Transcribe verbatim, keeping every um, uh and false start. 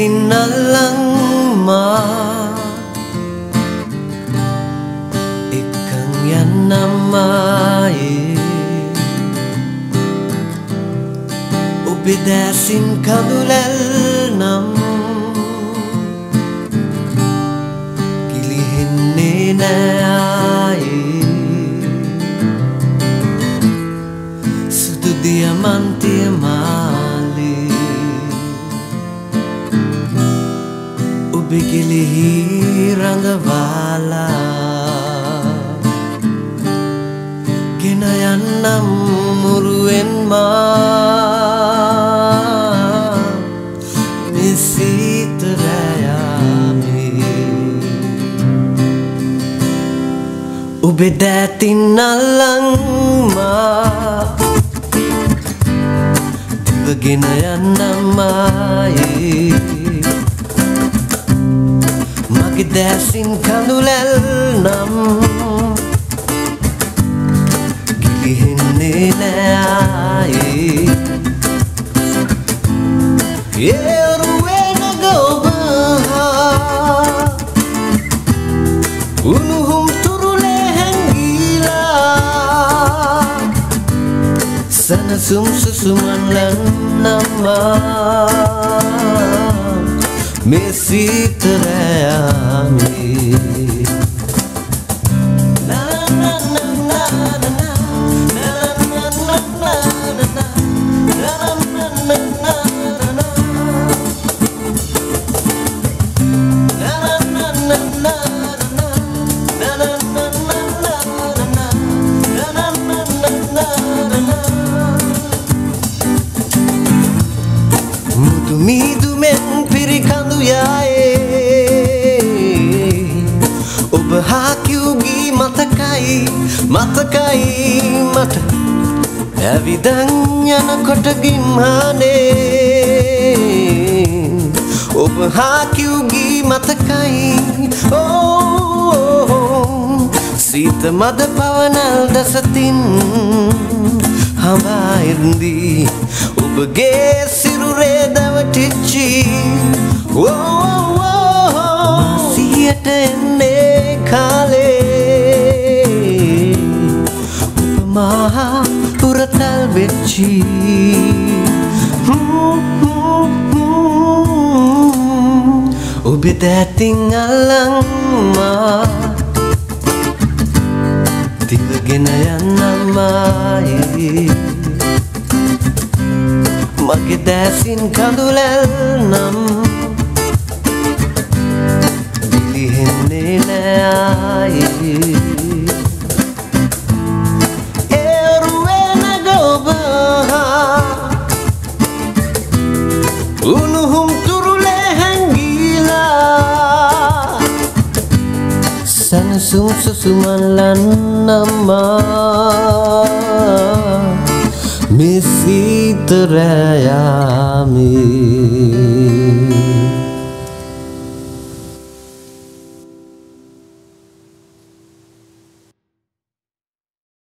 dinalang ma ikang yan namay ubidasin kadulal nam kilihin ni na ay sudu diamante ma Bigilihirang wala Kinayannam muruen ma Misitrayami Ubedetinalang ma Diva ginayannam mai Magdasin kandulal nam Gilihin nila ay Yerwe nagawaha Unuhum turulehang gila Sana sum susuman lang nama Mesitrayami na na na na na na na na na na na na na na Obahakyugi matakai, matakai mata Evidanya na kota gimane Obahakyugi matakai, oh Sita madapavanal dasatin Hamairndi Obage sirure davatichi, oh Masiyatene khale Upama puratal vechi Ubidating alang ma Tilaginayan namay Magidasin kandulal nam Unuhum turulehang gila Sana sum susuman lan nama Mesitrayami.